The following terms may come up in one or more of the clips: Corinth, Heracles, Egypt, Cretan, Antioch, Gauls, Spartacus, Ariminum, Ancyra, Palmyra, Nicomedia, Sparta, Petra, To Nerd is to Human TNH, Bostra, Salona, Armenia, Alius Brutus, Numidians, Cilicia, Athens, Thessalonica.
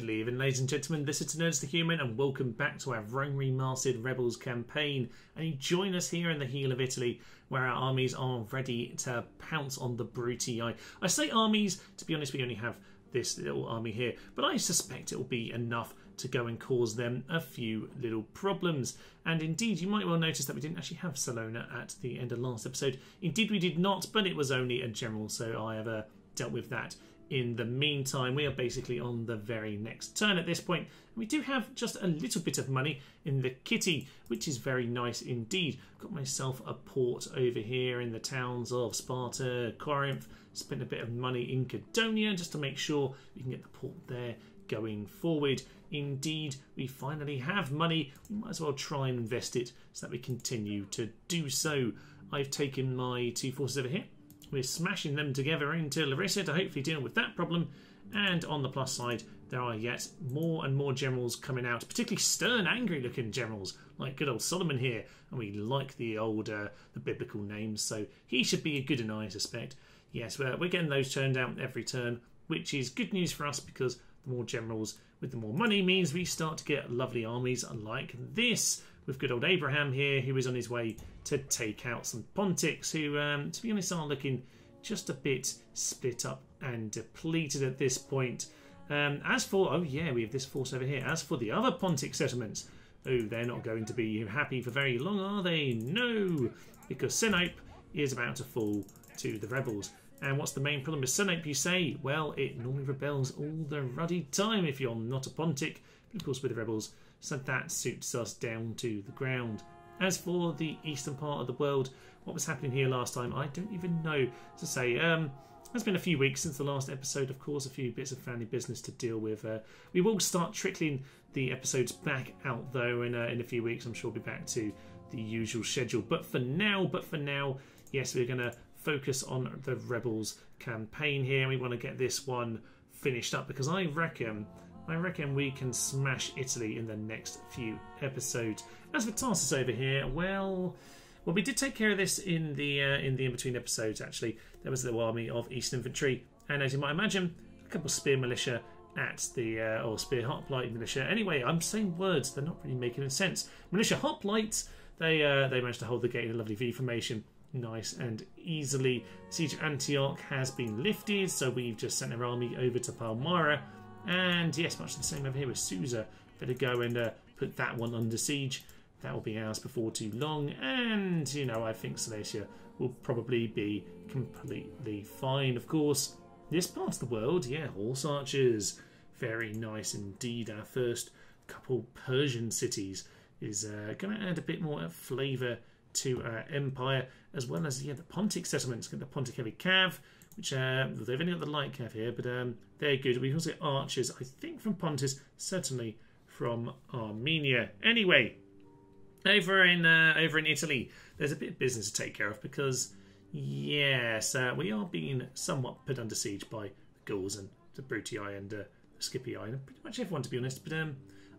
Good evening, ladies and gentlemen. This is Nerd is to Human, and welcome back to our Rome Remastered Rebels campaign. And you join us here in the heel of Italy, where our armies are ready to pounce on the Brutii. I say armies, to be honest, we only have this little army here, but I suspect it will be enough to go and cause them a few little problems. And indeed, you might well notice that we didn't actually have Salona at the end of last episode. Indeed, we did not, but it was only a general, so I have dealt with that. In the meantime, we are basically on the very next turn at this point. We do have just a little bit of money in the kitty, which is very nice indeed. I've got myself a port over here in the towns of Sparta, Corinth. Spent a bit of money in Codonia just to make sure we can get the port there going forward. Indeed, we finally have money. We might as well try and invest it so that we continue to do so. I've taken my two forces over here. We're smashing them together into Larissa to hopefully deal with that problem. And on the plus side, there are yet more and more generals coming out, particularly stern, angry-looking generals, like good old Solomon here. And we like the old, the biblical names, so he should be a good eye, I suspect. Yes, we're getting those turned out every turn, which is good news for us because the more generals with the more money means we start to get lovely armies like this. With good old Abraham here, who is on his way to take out some Pontics, who, to be honest, are looking just a bit split up and depleted at this point. As for, oh yeah, we have this force over here. As for the other Pontic settlements, oh, they're not going to be happy for very long, are they? No, because Sinope is about to fall to the rebels. And what's the main problem with Sinope, you say? Well, it normally rebels all the ruddy time if you're not a Pontic, but of course with the rebels, so that suits us down to the ground. As for the eastern part of the world, what was happening here last time, I don't even know to say. It's been a few weeks since the last episode, of course, a few bits of family business to deal with. We will start trickling the episodes back out, though, in a few weeks. I'm sure we'll be back to the usual schedule. But for now, yes, we're going to focus on the Rebels campaign here. We want to get this one finished up because I reckon we can smash Italy in the next few episodes. As for Tarsus over here, well, we did take care of this in the in-between episodes, actually. There was a little army of Eastern Infantry, and as you might imagine, a couple of spear militia at the, or spear hoplite militia. Anyway, I'm saying words, they're not really making any sense. Militia hoplites, they managed to hold the gate in a lovely V formation. Nice and easily. The siege of Antioch has been lifted, so we've just sent our army over to Palmyra. And yes, much the same over here with Susa. Better go and put that one under siege. That will be ours before too long. And, you know, I think Silesia will probably be completely fine, of course. This part of the world, yeah, horse archers. Very nice indeed. Our first couple Persian cities is going to add a bit more flavour to our empire, as well as, yeah, the Pontic settlements. Got the Pontic heavy cav, which they've only got the light cav here, but they're good. We can also get archers, I think, from Pontus, certainly from Armenia. Anyway, over in Italy, there's a bit of business to take care of because, yes, we are being somewhat put under siege by the Gauls and the Brutii and the Scipii and pretty much everyone, to be honest. But I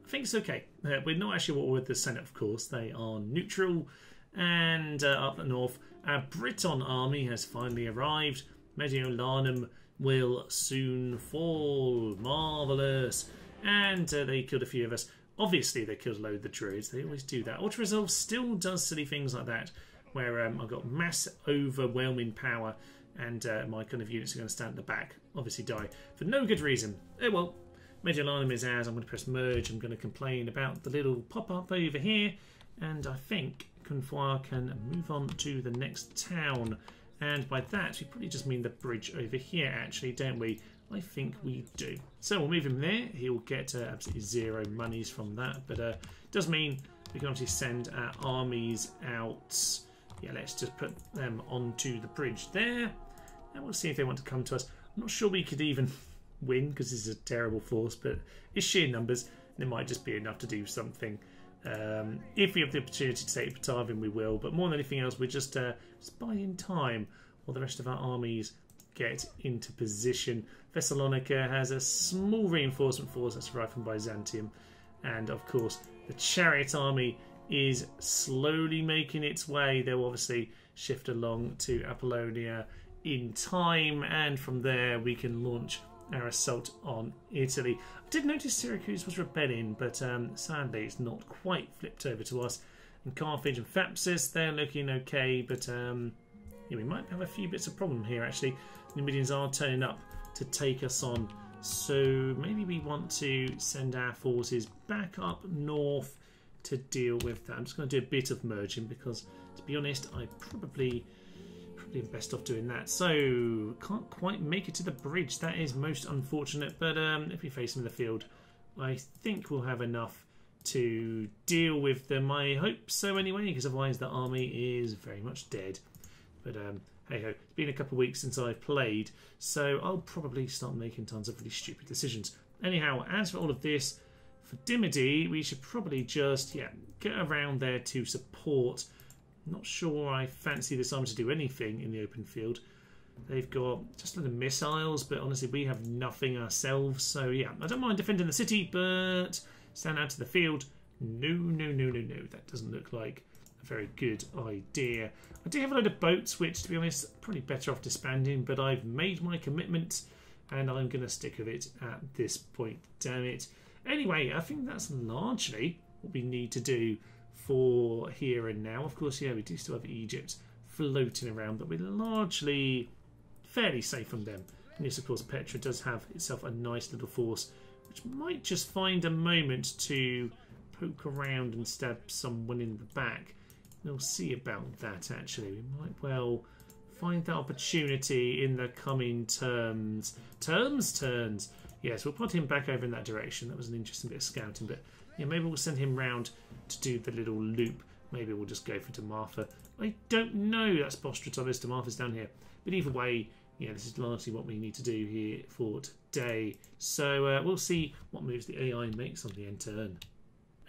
think it's okay. We're not actually war with the Senate, of course. They are neutral. And up the north, our Briton army has finally arrived. Mediolanum will soon fall. Marvellous. And they killed a few of us. Obviously, they killed a load of the Druids. They always do that. Ultra Resolve still does silly things like that, where I've got mass overwhelming power, and my kind of units are going to stand at the back. Obviously die for no good reason. Oh well, Mediolanum is ours. I'm going to press merge. I'm going to complain about the little pop-up over here. And I think Confire can move on to the next town, and by that we probably just mean the bridge over here, actually, don't we? I think we do. So we'll move him there. He'll get absolutely zero monies from that, but it does mean we can obviously send our armies out. Yeah, let's just put them onto the bridge there, and we'll see if they want to come to us. I'm not sure we could even win because this is a terrible force, but it's sheer numbers and it might just be enough to do something. If we have the opportunity to take Patavium, we will, but more than anything else, we're just buying time while the rest of our armies get into position. Thessalonica has a small reinforcement force that's arrived from Byzantium, and of course the Chariot army is slowly making its way. They'll obviously shift along to Apollonia in time, and from there we can launch our assault on Italy. I did notice Syracuse was rebelling, but sadly it's not quite flipped over to us. And Carthage and Thapsus, they're looking okay, but yeah, we might have a few bits of problem here, actually. The Numidians are turning up to take us on, so maybe we want to send our forces back up north to deal with that. I'm just going to do a bit of merging because, to be honest, I probably am best off doing that. So, can't quite make it to the bridge. That is most unfortunate, but if we face them in the field, I think we'll have enough to deal with them. I hope so anyway, because otherwise the army is very much dead. But hey-ho, it's been a couple of weeks since I've played, so I'll probably start making tons of really stupid decisions. Anyhow, as for all of this, for Dimity, we should probably just, yeah, get around there to support. I'm not sure I fancy this army to do anything in the open field. They've got just a lot of missiles, but honestly we have nothing ourselves, so yeah, I don't mind defending the city, but stand out to the field? No, that doesn't look like a very good idea. I do have a load of boats, which, to be honest, probably better off disbanding, but I've made my commitment and I'm going to stick with it at this point, damn it. Anyway, I think that's largely what we need to do for here and now. Of course, yeah, we do still have Egypt floating around, but we're largely fairly safe from them. And yes, of course, Petra does have itself a nice little force, which might just find a moment to poke around and stab someone in the back. We'll see about that, actually. We might well find that opportunity in the coming turns. Turns? Yes, we'll put him back over in that direction. That was an interesting bit of scouting, but yeah, maybe we'll send him round to do the little loop. Maybe we'll just go for Demarfa. I don't know. That's Bostra, Thomas. Demarfa's down here. But either way, yeah, this is largely what we need to do here for today. So we'll see what moves the AI makes on the end turn.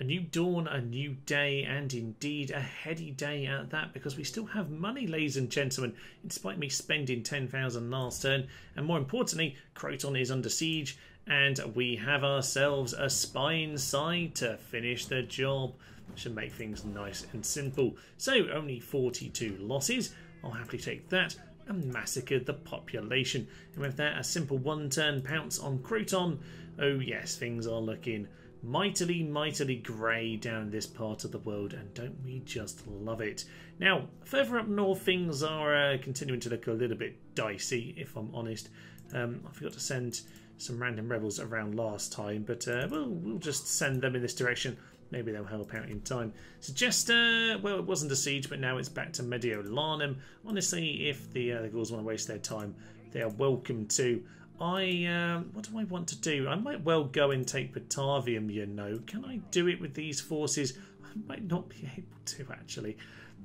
A new dawn, a new day, and indeed a heady day at that, because we still have money, ladies and gentlemen, despite me spending 10,000 last turn. And more importantly, Croton is under siege, and we have ourselves a spine side to finish the job. Should make things nice and simple. So only 42 losses. I'll happily take that and massacre the population. And with that, a simple one-turn pounce on Croton. Oh yes, things are looking mightily, mightily grey down this part of the world, and don't we just love it. Now, further up north, things are continuing to look a little bit dicey, if I'm honest. I forgot to send some random rebels around last time, but we'll just send them in this direction. Maybe they'll help out in time. Suggester, well, it wasn't a siege, but now it's back to Mediolanum. Honestly, if the Gauls want to waste their time, they are welcome to. What do I want to do? I might well go and take Patavium, you know. Can I do it with these forces? I might not be able to, actually.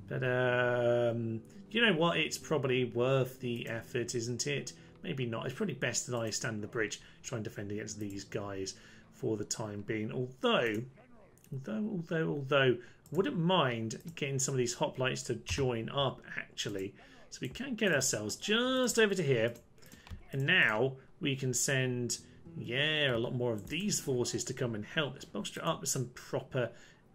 But, you know what? It's probably worth the effort, isn't it? Maybe not. It's probably best that I stand the bridge, try and defend against these guys for the time being. Although, wouldn't mind getting some of these hoplites to join up, actually. So we can get ourselves just over to here. And now we can send, yeah, a lot more of these forces to come and help. Let's bolster up with some proper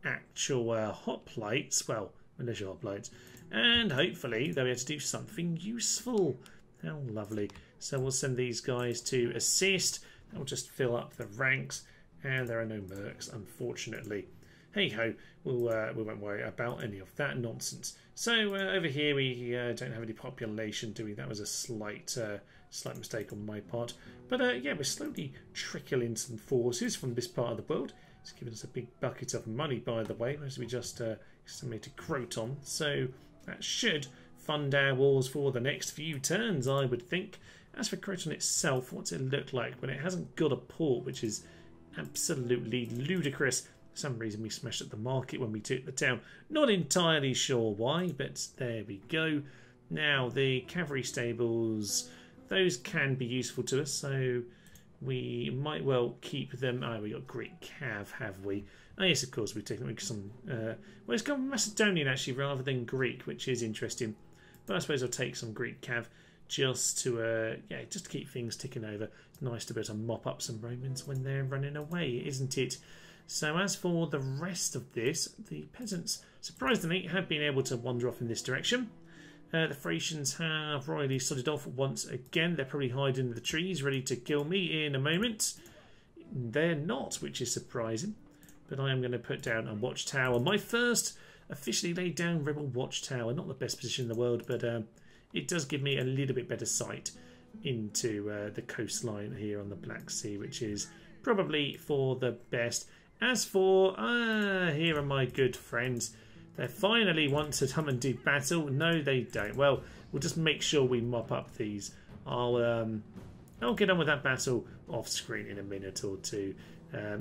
actual hoplites. Well, militia hoplites. And hopefully they'll be able to do something useful. How lovely. So we'll send these guys to assist. That'll just fill up the ranks. And there are no mercs, unfortunately. Hey-ho, we won't worry about any of that nonsense. So over here we don't have any population, do we? That was a slight mistake on my part. But yeah, we're slowly trickling some forces from this part of the world. It's giving us a big bucket of money, by the way, as we just estimated Croton. So that should fund our wars for the next few turns, I would think. As for Croton itself, what's it look like when it hasn't got a port, which is absolutely ludicrous? For some reason we smashed at the market when we took the town. Not entirely sure why, but there we go. Now the cavalry stables, those can be useful to us, so we might well keep them. Oh, we got Greek cav, have we? Oh yes, of course, we've taken some well, it's gone Macedonian actually rather than Greek, which is interesting. But I suppose I'll take some Greek cav just to yeah, just to keep things ticking over. It's nice to be able to mop up some Romans when they're running away, isn't it? So as for the rest of this, the peasants, surprisingly, have been able to wander off in this direction. The Thracians have royally sodded off once again. They're probably hiding in the trees, ready to kill me in a moment. they're not, which is surprising. But I am going to put down a watchtower. My first officially laid down rebel watchtower. Not the best position in the world, but it does give me a little bit better sight into the coastline here on the Black Sea, which is probably for the best. As for, here are my good friends. They finally want to come and do battle. No, they don't. Well, we'll just make sure we mop up these. I'll get on with that battle off screen in a minute or two.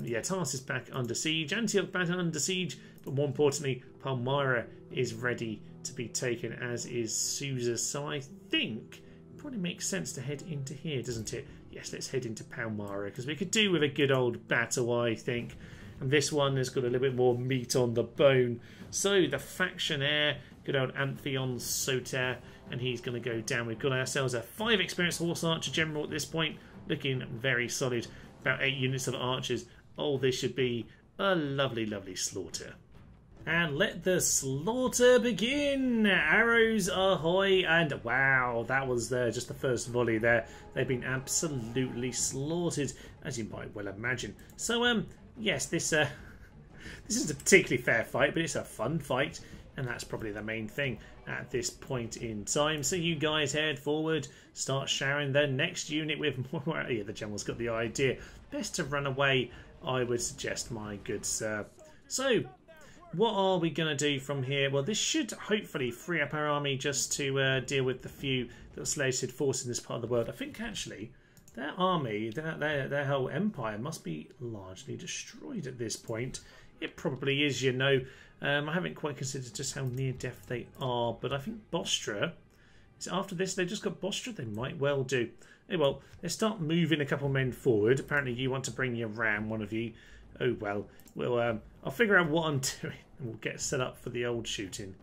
Yeah, Tarsus back under siege. Antioch back under siege. But more importantly, Palmyra is ready to be taken, as is Susa. So I think it probably makes sense to head into here, doesn't it? Yes, let's head into Palmyra, because we could do with a good old battle, I think. And this one has got a little bit more meat on the bone. So the factionaire, good old Amphion Soter, and he's going to go down. We've got ourselves a 5 experienced horse archer general at this point, looking very solid. About 8 units of archers. Oh, this should be a lovely, lovely slaughter. And let the slaughter begin! Arrows ahoy, and wow, that was just the first volley there. They've been absolutely slaughtered, as you might well imagine. So, yes, this isn't a particularly fair fight, but it's a fun fight, and that's probably the main thing at this point in time. So you guys head forward, start showering the next unit with more... Yeah, the general's got the idea. Best to run away, I would suggest, my good sir. So, what are we going to do from here? Well, this should hopefully free up our army just to deal with the few little slated forces in this part of the world. I think, actually... Their army, their whole empire must be largely destroyed at this point. It probably is, you know. I haven't quite considered just how near death they are, but I think Bostra, after this, they've just got Bostra, they might well do. Hey, well, let's start moving a couple men forward. Apparently you want to bring your ram, one of you. Oh, well, I'll figure out what I'm doing and we'll get set up for the old shooting.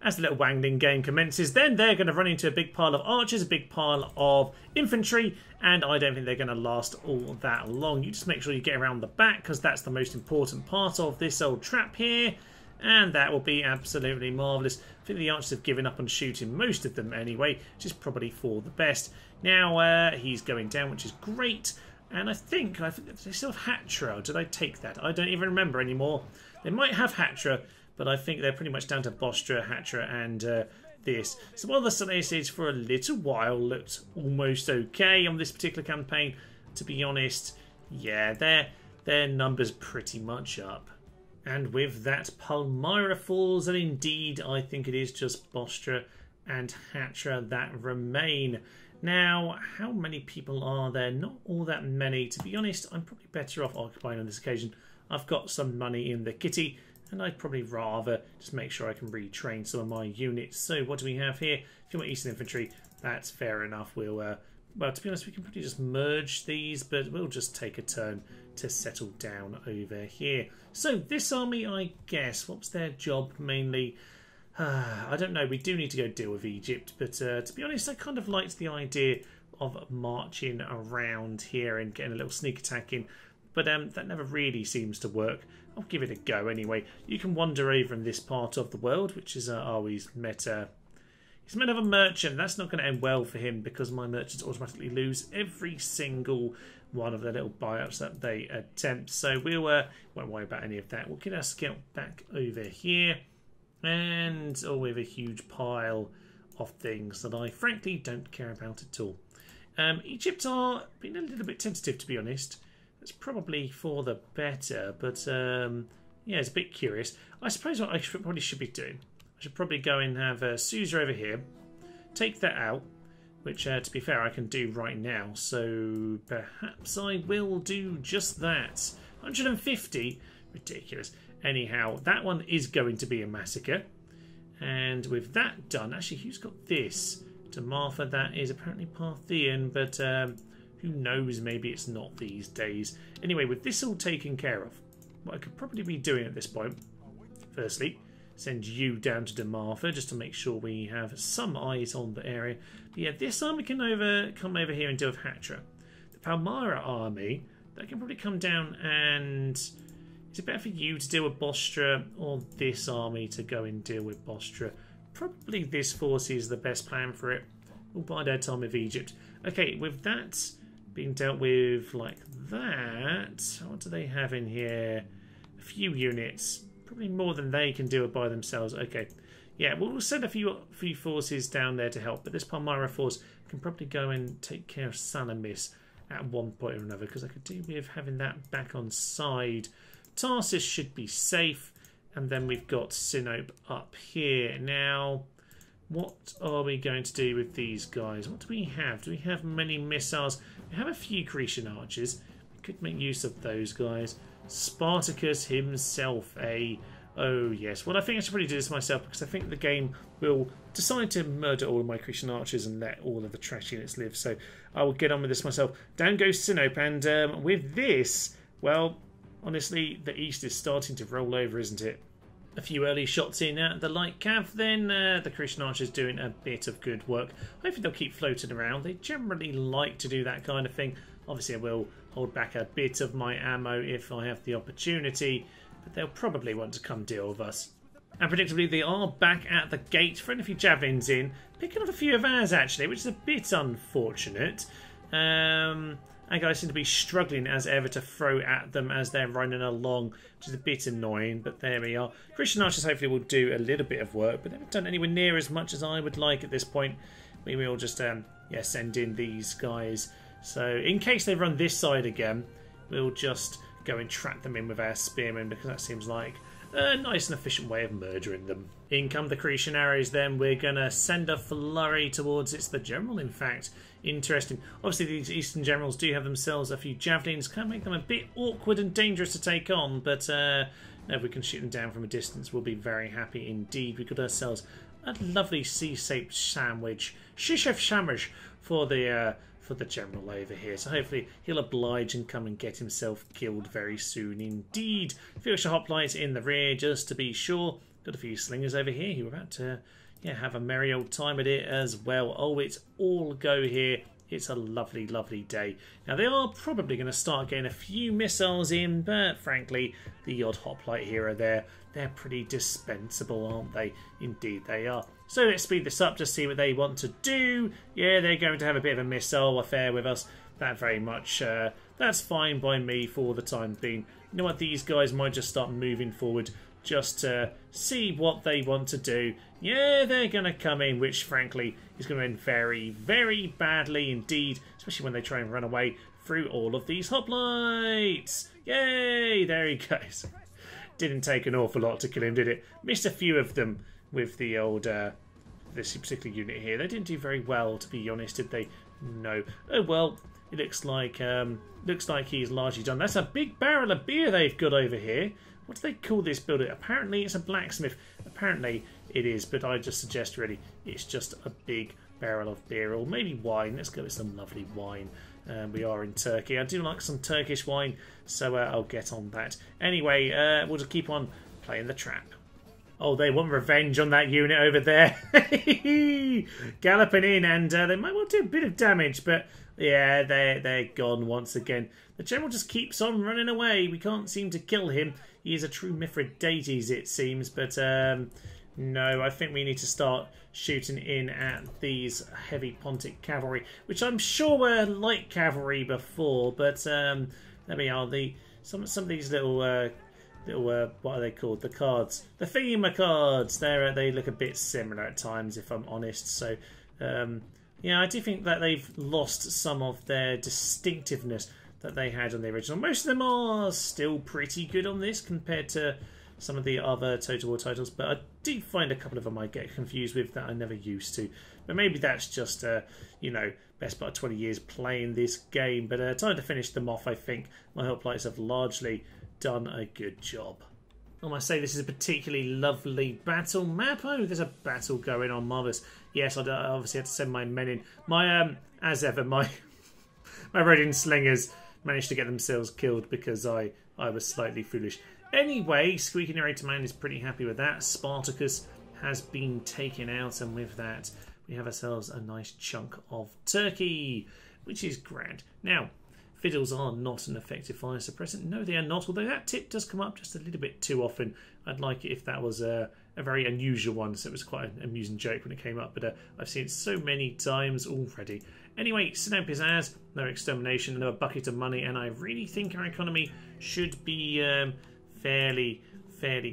As the little wangling game commences, then they're going to run into a big pile of archers, a big pile of infantry, and I don't think they're going to last all that long. You just make sure you get around the back, because that's the most important part of this old trap here, and that will be absolutely marvellous. I think the archers have given up on shooting, most of them anyway, which is probably for the best. Now he's going down, which is great, and I think they still have Hatra. Did I take that? I don't even remember anymore. They might have Hatra, but I think they're pretty much down to Bostra, Hatra, and this. So while the Seleucids for a little while looked almost okay on this particular campaign, to be honest, yeah, their numbers pretty much up. And with that, Palmyra falls, and indeed, I think it is just Bostra and Hatra that remain. Now, how many people are there? Not all that many. To be honest, I'm probably better off occupying on this occasion. I've got some money in the kitty, and I'd probably rather just make sure I can retrain some of my units. So what do we have here? If you want Eastern Infantry, that's fair enough. We'll, well, to be honest, we can probably just merge these, but we'll just take a turn to settle down over here. So this army, I guess, what's their job mainly? I don't know. We do need to go deal with Egypt, but to be honest, I kind of liked the idea of marching around here and getting a little sneak attack in. But that never really seems to work. I'll give it a go anyway. You can wander over in this part of the world, which is always meta. He's met another merchant. That's not going to end well for him, because my merchants automatically lose every single one of their little buyouts that they attempt. So we won't worry about any of that. We'll get our scout back over here. And oh, we have a huge pile of things that I frankly don't care about at all. Egypt are being a little bit tentative, to be honest. It's probably for the better, but yeah, it's a bit curious. I suppose what I probably should be doing, I should probably go and have Susa over here, take that out, which to be fair I can do right now, so perhaps I will do just that. 150? Ridiculous. Anyhow, that one is going to be a massacre, and with that done, actually who's got this? Demarfa, that is apparently Parthian, but... who knows, maybe it's not these days. Anyway, with this all taken care of, what I could probably be doing at this point, firstly, send you down to Demarfa just to make sure we have some eyes on the area. But yeah, this army can come over here and deal with Hatra. The Palmyra army, that can probably come down, and is it better for you to deal with Bostra or this army to go and deal with Bostra? Probably this force is the best plan for it. We'll buy their time with Egypt. Okay, with that... being dealt with like that. What do they have in here? A few units. Probably more than they can do by themselves. Okay. Yeah, we'll send a few forces down there to help, but this Palmyra force can probably go and take care of Salamis at one point or another, because I could do with having that back on side. Tarsus should be safe, and then we've got Sinope up here. Now, what are we going to do with these guys? What do we have? Do we have many missiles? We have a few Cretan archers. We could make use of those guys. Spartacus himself, Oh yes, well I think I should probably do this myself, because I think the game will decide to murder all of my Cretan archers and let all of the trash units live, so I will get on with this myself. Down goes Sinope, and with this, well, honestly, the east is starting to roll over, isn't it? A few early shots in at the light cav, then the Cretan archers doing a bit of good work. Hopefully they'll keep floating around. They generally like to do that kind of thing. Obviously I will hold back a bit of my ammo if I have the opportunity. They'll probably want to come deal with us. And predictably, they are back at the gate, throwing a few javelins in, picking up a few of ours actually, which is a bit unfortunate. And guys seem to be struggling as ever to throw at them as they're running along, which is a bit annoying, but there we are. Cretan archers hopefully will do a little bit of work, but they haven't done anywhere near as much as I would like at this point. We will just yeah, send in these guys. So in case they run this side again, we'll just go and track them in with our spearmen, because that seems like a nice and efficient way of murdering them. In come the Cretan arrows then. We're going to send a flurry towards the general, in fact. Interesting. Obviously these eastern generals do have themselves a few javelins. Can make them a bit awkward and dangerous to take on, but if we can shoot them down from a distance, we'll be very happy indeed. We've got ourselves a lovely sea-shaped sandwich. Shishef shamish for the general over here, so hopefully he'll oblige and come and get himself killed very soon indeed. A few extra hoplites in the rear just to be sure. Got a few slingers over here who are about to have a merry old time at it as well. Oh, it's all go here. It's a lovely, lovely day. Now they are probably going to start getting a few missiles in, but frankly the odd hoplite here or there, they're pretty dispensable, aren't they? Indeed they are. So let's speed this up to see what they want to do. Yeah, they're going to have a bit of a missile affair with us. That very much, that's fine by me for the time being. You know what, these guys might just start moving forward just to see what they want to do. Yeah, they're going to come in, which frankly is going to end very, very badly indeed, especially when they try and run away through all of these hoplites. Yay, there he goes. Didn't take an awful lot to kill him, did it? Missed a few of them with the old, this particular unit here. They didn't do very well, to be honest, did they? No. Oh, well, it looks like he's largely done. That's a big barrel of beer they've got over here. What do they call this building? Apparently it's a blacksmith. Apparently it is, but I just suggest really it's just a big barrel of beer, or maybe wine. Let's go with some lovely wine. We are in Turkey. I do like some Turkish wine, so I'll get on that. Anyway, we'll just keep on playing the trap. Oh, they want revenge on that unit over there. Galloping in, and they might well do a bit of damage, but yeah, they're gone once again. The general just keeps on running away. We can't seem to kill him. He is a true Mithridates, it seems, but no, I think we need to start shooting in at these heavy Pontic cavalry, which I'm sure were light cavalry before, but there we are. Some of these little... what are they called? The cards. The Figma cards. They look a bit similar at times, if I'm honest. So, yeah, I do think that they've lost some of their distinctiveness that they had on the original. Most of them are still pretty good on this compared to some of the other Total War titles, but I do find a couple of them I get confused with that I never used to. But maybe that's just, you know, best part of 20 years playing this game. But time to finish them off, I think. My hoplites have largely done a good job. I must say this is a particularly lovely battle map. Oh, there's a battle going on. Marvellous. Yes, I obviously had to send my men in. My, as ever, my Rhodian slingers managed to get themselves killed because I was slightly foolish. Anyway, Squeaky Narrator Man is pretty happy with that. Spartacus has been taken out, and with that we have ourselves a nice chunk of Turkey, which is grand. Now, fiddles are not an effective fire suppressant. No, they are not, although that tip does come up just a little bit too often. I'd like it if that was a very unusual one, so it was quite an amusing joke when it came up, but I've seen it so many times already. Anyway, Sinope is ours, their extermination, another bucket of money, and I really think our economy should be fairly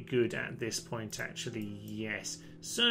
good at this point, actually, yes. So,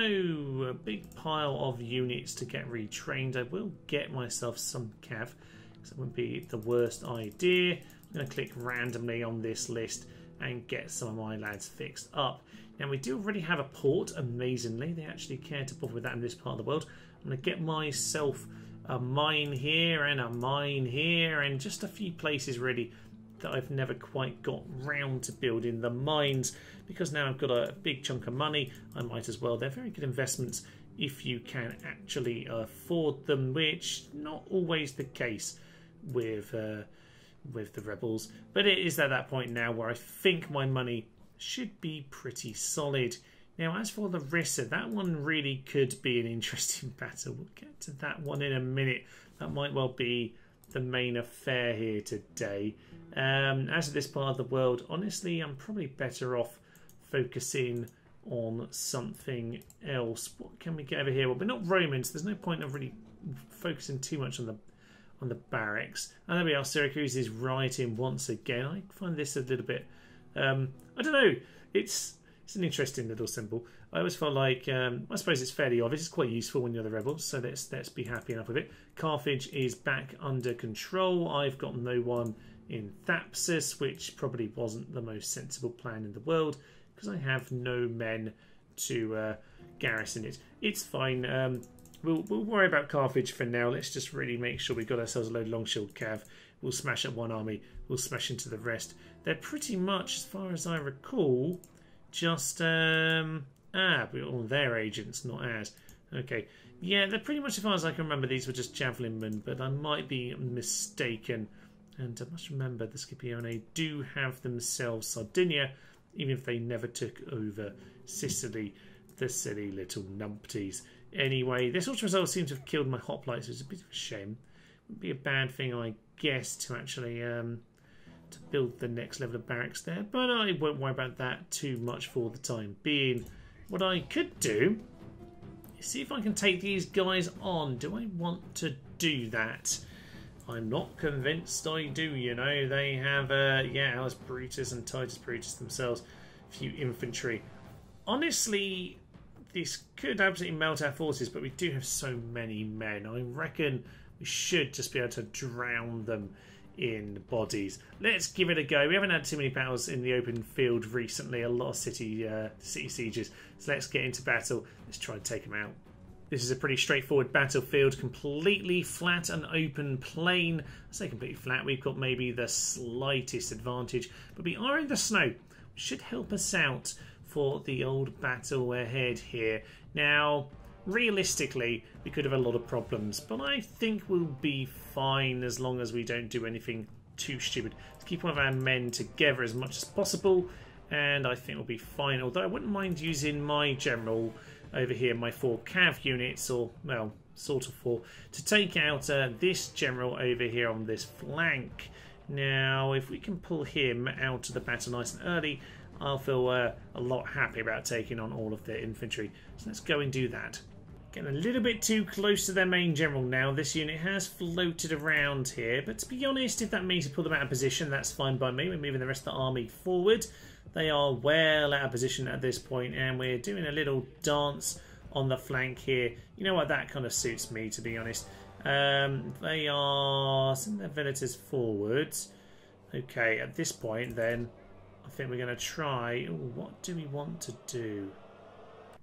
a big pile of units to get retrained. I will get myself some cav, because that wouldn't be the worst idea. I'm going to click randomly on this list and get some of my lads fixed up. Now, we do already have a port, amazingly. They actually care to bother with that in this part of the world. I'm going to get myself a mine here and a mine here, and just a few places, really, that I've never quite got round to building the mines, because now I've got a big chunk of money, I might as well. They're very good investments if you can actually afford them, which not always the case with the rebels. But it is at that point now where I think my money should be pretty solid. Now, as for Larissa, that one really could be an interesting battle. We'll get to that one in a minute. That might well be the main affair here today. As of this part of the world, honestly, I'm probably better off focusing on something else. What can we get over here? Well, we're not Romans. There's no point of really focusing too much on the barracks. And there we are. Syracuse is right in once again. I find this a little bit. I don't know. It's an interesting little symbol. I always felt like, I suppose it's fairly obvious, it's quite useful when you're the rebels, so let's be happy enough with it. Carthage is back under control. I've got no one in Thapsus, which probably wasn't the most sensible plan in the world, because I have no men to garrison it. It's fine. We'll worry about Carthage for now. Let's just really make sure we've got ourselves a load of long shield cav. We'll smash up one army, we'll smash into the rest. They're pretty much, as far as I recall, just we're all their agents, not ours. Okay, yeah, they're pretty much, as far as I can remember, these were just javelin men, but I might be mistaken. And I must remember the Scipione do have themselves Sardinia, even if they never took over Sicily, the silly little numpties. Anyway, this sort of result seems to have killed my hoplites, so it's a bit of a shame. It would be a bad thing, I guess, to actually to build the next level of barracks there, but I won't worry about that too much for the time being. What I could do is see if I can take these guys on. Do I want to do that? I'm not convinced I do, you know. They have, Alius Brutus and Titus Brutus themselves, a few infantry. Honestly, this could absolutely melt our forces, but we do have so many men. I reckon we should just be able to drown them in bodies. Let's give it a go. We haven't had too many battles in the open field recently, a lot of city sieges, so let's get into battle. Let's try and take them out. This is a pretty straightforward battlefield, completely flat and open plain. I say completely flat, we've got maybe the slightest advantage, but we are in the snow, which should help us out for the old battle ahead here. Now, realistically, we could have a lot of problems, but I think we'll be fine as long as we don't do anything too stupid. Let's keep one of our men together as much as possible, and I think we'll be fine. Although I wouldn't mind using my general over here, my 4 cav units, or, well, sort of 4, to take out this general over here on this flank. Now, if we can pull him out of the battle nice and early, I'll feel a lot happy about taking on all of their infantry. So let's go and do that. Getting a little bit too close to their main general now. This unit has floated around here, but to be honest, if that means to pull them out of position, that's fine by me. We're moving the rest of the army forward. They are well out of position at this point, and we're doing a little dance on the flank here. You know what, that kind of suits me, to be honest. They are sending their velites forwards. Okay, at this point then, I think we're going to try. Ooh, what do we want to do?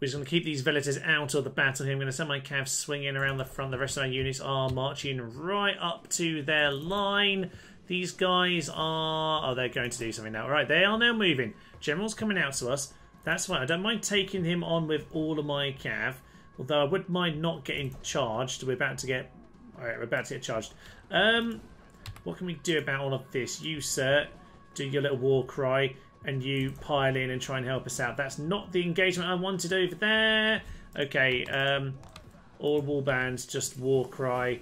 We're just going to keep these velites out of the battle here. I'm going to send my cav swinging around the front. The rest of our units are marching right up to their line. These guys are... oh, they're going to do something now. All right, they are now moving. General's coming out to us. That's fine. I don't mind taking him on with all of my cav, although I would mind not getting charged. We're about to get... all right, we're about to get charged. What can we do about all of this? You, sir... do your little war cry, and you pile in and try and help us out. That's not the engagement I wanted over there. Okay, all war bands, just war cry.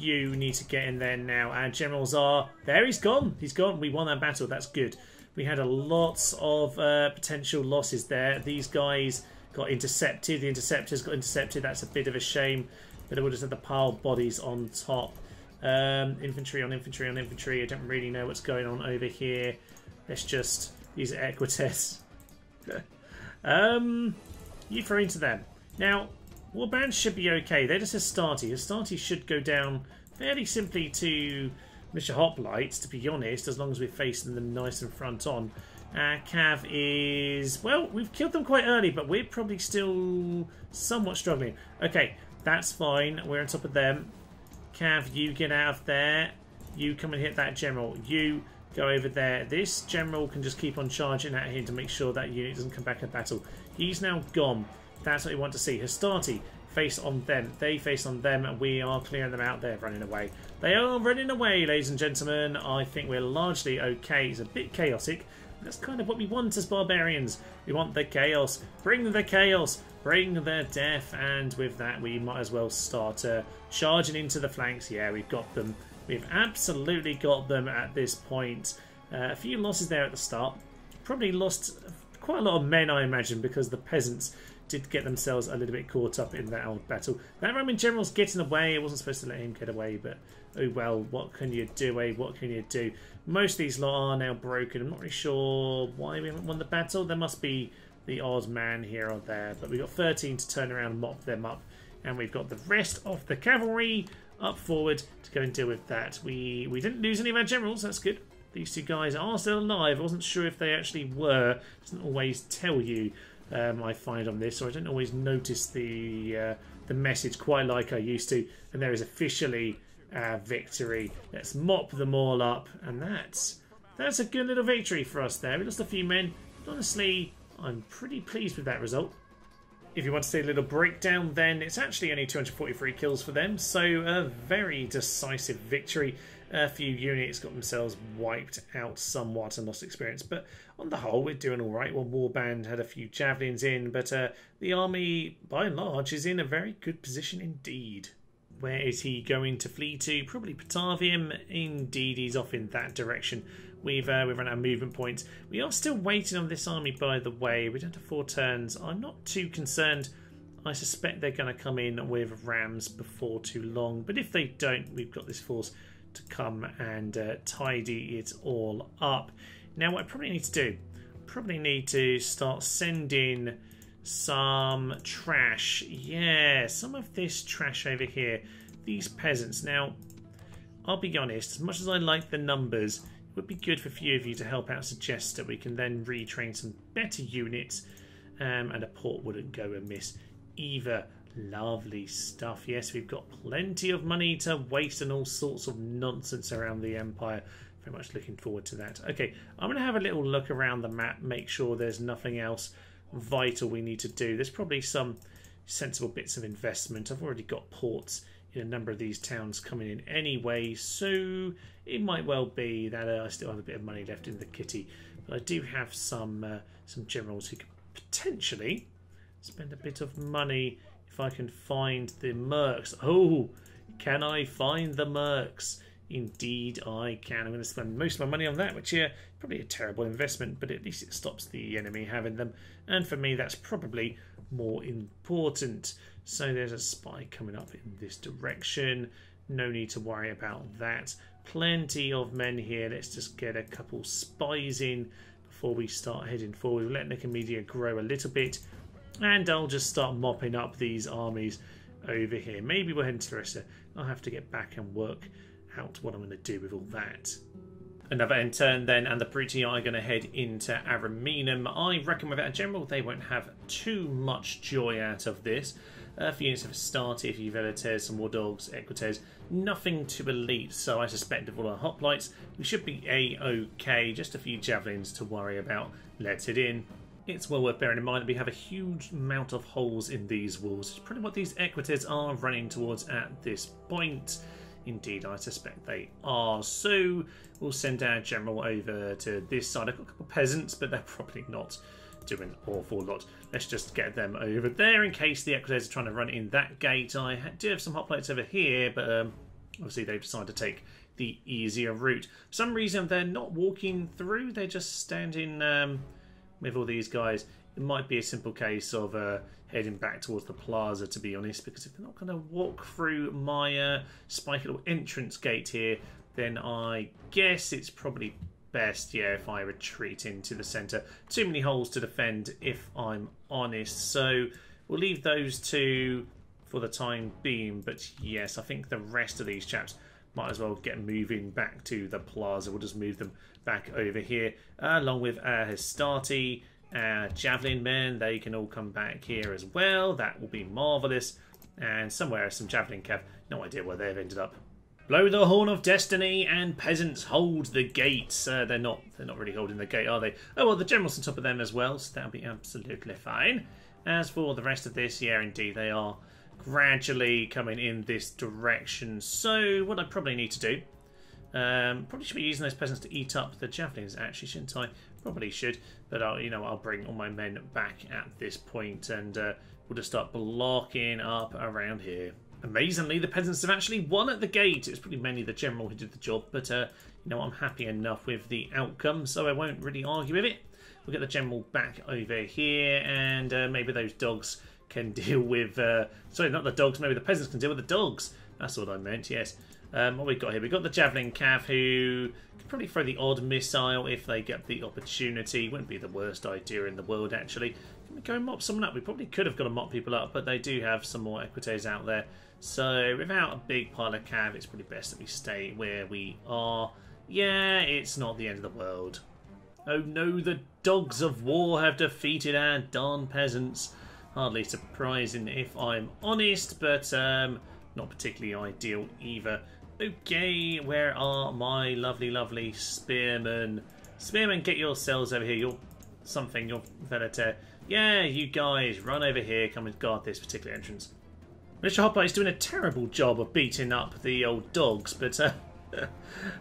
You need to get in there now. Our generals are... there, he's gone. He's gone. We won that battle. That's good. We had a lots of potential losses there. These guys got intercepted. The interceptors got intercepted. That's a bit of a shame. Then I would have said the piled bodies on top. Infantry on infantry on infantry. I don't really know what's going on over here. Let's just use equites. You throw into them. Now, Warband should be okay. They're just Astarte. Astarte should go down fairly simply to Mr. Hoplites, to be honest, as long as we're facing them nice and front on. Cav is... well, we've killed them quite early, but we're probably still somewhat struggling. Okay, that's fine. We're on top of them. Cav, you get out of there. You come and hit that general. You go over there. This general can just keep on charging at him to make sure that unit doesn't come back in battle. He's now gone. That's what we want to see. Hastati face on them. They face on them, and we are clearing them out. They're running away. They are running away, ladies and gentlemen. I think we're largely okay. It's a bit chaotic. That's kind of what we want as barbarians. We want the chaos. Bring the chaos. Bring the death. And with that, we might as well start charging into the flanks. Yeah, we've got them. We've absolutely got them at this point. A few losses there at the start. Probably lost quite a lot of men, I imagine, because the peasants did get themselves a little bit caught up in that old battle. That Roman general's getting away. I wasn't supposed to let him get away, but oh well, what can you do, eh? What can you do? Most of these lot are now broken. I'm not really sure why we haven't won the battle. There must be the odd man here or there, but we've got 13 to turn around and mop them up, and we've got the rest of the cavalry up forward to go and deal with that. We didn't lose any of our generals, that's good. These two guys are still alive. I wasn't sure if they actually were. It doesn't always tell you. I find on this, or I don't always notice the message quite like I used to. And there is officially a victory. Let's mop them all up, and that's a good little victory for us there. We lost a few men, but honestly, I'm pretty pleased with that result. If you want to see a little breakdown, then it's actually only 243 kills for them, so a very decisive victory. A few units got themselves wiped out somewhat and lost experience, but on the whole we're doing all right. One warband had a few javelins in, but the army by and large is in a very good position indeed. Where is he going to flee to? Probably Patavium. Indeed, he's off in that direction. We've run out of movement points. We are still waiting on this army, by the way. We're down to 4 turns. I'm not too concerned. I suspect they're going to come in with rams before too long, but if they don't, we've got this force to come and tidy it all up. Now what I probably need to do, start sending some trash. Yeah, some of this trash over here. These peasants. Now, I'll be honest, as much as I like the numbers, it would be good for a few of you to help out suggest that we can then retrain some better units, and a port wouldn't go amiss either. Lovely stuff. Yes, we've got plenty of money to waste and all sorts of nonsense around the empire. Very much looking forward to that. Okay, I'm going to have a little look around the map, make sure there's nothing else vital we need to do. There's probably some sensible bits of investment. I've already got ports in a number of these towns coming in anyway, so it might well be that I still have a bit of money left in the kitty. But I do have some generals who could potentially spend a bit of money. If I can find the mercs. Oh, can I find the mercs? Indeed I can. I'm going to spend most of my money on that, which is probably a terrible investment, but at least it stops the enemy having them. And for me, that's probably more important. So there's a spy coming up in this direction. No need to worry about that. Plenty of men here. Let's just get a couple spies in before we start heading forward. We'll let Nicomedia grow a little bit. And I'll just start mopping up these armies over here. Maybe we'll head to Larissa. I'll have to get back and work out what I'm going to do with all that. Another end turn then, and the Brutii are going to head into Ariminum. I reckon without a general, they won't have too much joy out of this. A few units of Astarte, a few Velites, some War Dogs, Equites, nothing too elite. So I suspect with all our hoplites, we should be A-OK. Just a few javelins to worry about. Let it in. It's well worth bearing in mind that we have a huge amount of holes in these walls. It's pretty what these equites are running towards at this point. Indeed, I suspect they are. So we'll send our general over to this side. I've got a couple of peasants, but they're probably not doing an awful lot. Let's just get them over there in case the equites are trying to run in that gate. I do have some hoplites over here, but obviously they've decided to take the easier route. For some reason, they're not walking through. They're just standing... with all these guys. it might be a simple case of heading back towards the plaza, to be honest, because if they're not going to walk through my spiky little entrance gate here, then I guess it's probably best, yeah, if I retreat into the centre. Too many holes to defend, if I'm honest. So we'll leave those two for the time being. But yes, I think the rest of these chaps might as well get moving back to the plaza. We'll just move them back over here, along with Hastati. Javelin men, they can all come back here as well. That will be marvellous. And somewhere, some javelin cav. No idea where they've ended up. Blow the horn of destiny and peasants hold the gates. They're not really holding the gate, are they? Oh, well, the general's on top of them as well, so that'll be absolutely fine. As for the rest of this, yeah, indeed, they are gradually coming in this direction. So what I probably need to do, probably should be using those peasants to eat up the javelins, actually, shouldn't I? Probably should, but I'll bring all my men back at this point, and we'll just start blocking up around here. Amazingly, the peasants have actually won at the gate. It's probably mainly the general who did the job, but I'm happy enough with the outcome, so I won't really argue with it. We'll get the general back over here, and maybe those dogs can deal with... sorry, not the dogs, maybe the peasants can deal with the dogs. That's what I meant, yes. What we got here? We've got the Javelin Cav, who could probably throw the odd missile if they get the opportunity. Wouldn't be the worst idea in the world, actually. Can we go and mop someone up? We probably could have got to mop people up, but they do have some more equites out there. So without a big pile of cav, it's probably best that we stay where we are. Yeah, it's not the end of the world. Oh no, the dogs of war have defeated our darn peasants. Hardly surprising if I'm honest, but not particularly ideal either. Okay, where are my lovely, lovely spearmen? Spearmen, get yourselves over here. You're something, you're Velite. Yeah, you guys, run over here. Come and guard this particular entrance. Mr. Hopper is doing a terrible job of beating up the old dogs, but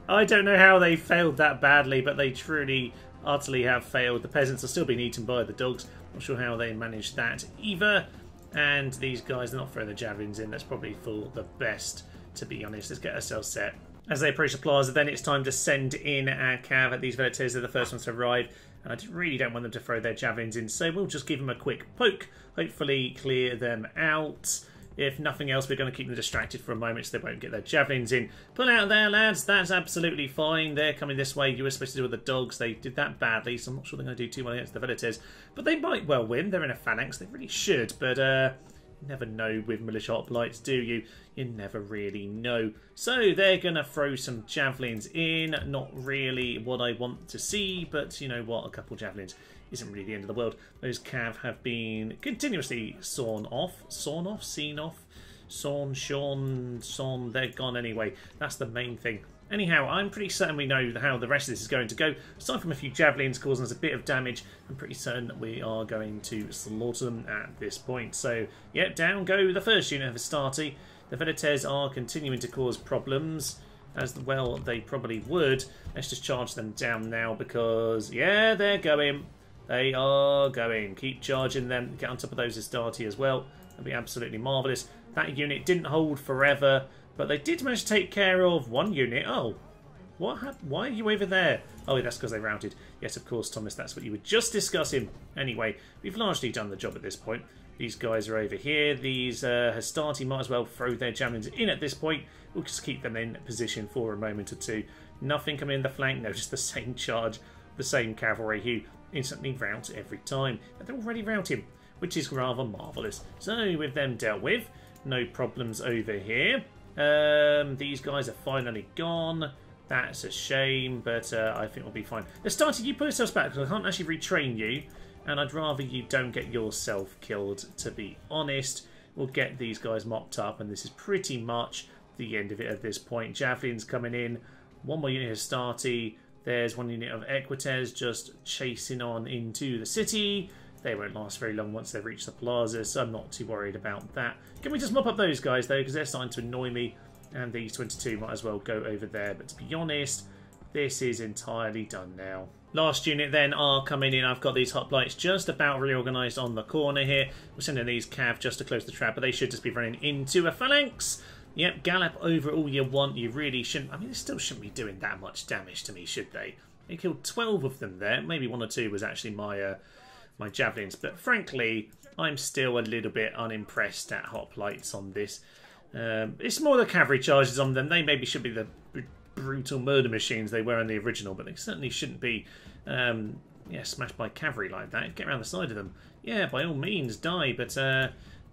I don't know how they failed that badly, but they truly, utterly have failed. The peasants are still being eaten by the dogs. Not sure how they managed that either. And these guys, they're not throwing the javelins in. That's probably for the best, to be honest. Let's get ourselves set. As they approach the plaza, then it's time to send in our cav. These Velites are the first ones to arrive, and I really don't want them to throw their javelins in, so we'll just give them a quick poke, hopefully clear them out. If nothing else, we're going to keep them distracted for a moment so they won't get their javelins in. Pull out there, lads. That's absolutely fine. They're coming this way. You were supposed to do with the dogs. They did that badly, so I'm not sure they're going to do too well against the Velites. But they might well win. They're in a phalanx. They really should, but you never know with militia hoplites, do you? You never really know. So they're going to throw some javelins in. Not really what I want to see, but you know what? A couple javelins isn't really the end of the world. Those cav have been continuously sawn off. They're gone anyway. That's the main thing. Anyhow, I'm pretty certain we know how the rest of this is going to go. Aside from a few javelins causing us a bit of damage, I'm pretty certain that we are going to slaughter them at this point. So, yep, down go the first unit of Astarte. The Velites are continuing to cause problems. As well, they probably would. Let's just charge them down now because, yeah, they're going. They are going. Keep charging them. Get on top of those Astarte as well. That'd be absolutely marvellous. That unit didn't hold forever, but they did manage to take care of one unit. Oh, what happened? Why are you over there? Oh, that's because they routed. Yes, of course, Thomas, that's what you were just discussing. Anyway, we've largely done the job at this point. These guys are over here. These Hastati might as well throw their javelins in at this point. We'll just keep them in position for a moment or two. Nothing coming in the flank. No, just the same charge, the same cavalry who instantly rout every time. But they're already routing, which is rather marvellous. So with them dealt with, no problems over here. These guys are finally gone. That's a shame, but I think we'll be fine. Astarte, you put yourselves back because I can't actually retrain you, and I'd rather you don't get yourself killed, to be honest. We'll get these guys mopped up, and this is pretty much the end of it at this point. Javelin's coming in. One more unit of Astarte. There's one unit of Equites just chasing on into the city. They won't last very long once they've reached the plaza, so I'm not too worried about that. Can we just mop up those guys, though, because they're starting to annoy me, and these 22 might as well go over there. But to be honest, this is entirely done now. Last unit then are coming in. I've got these hoplites just about reorganised on the corner here. We're sending these cav just to close the trap, but they should just be running into a phalanx. Yep, gallop over all you want. You really shouldn't... I mean, they still shouldn't be doing that much damage to me, should they? They killed 12 of them there. Maybe one or two was actually my... my javelins. But frankly, I'm still a little bit unimpressed at hoplites on this. It's more the cavalry charges on them. They maybe should be the brutal murder machines they were in the original, but they certainly shouldn't be smashed by cavalry like that. Get around the side of them. Yeah, by all means, die, but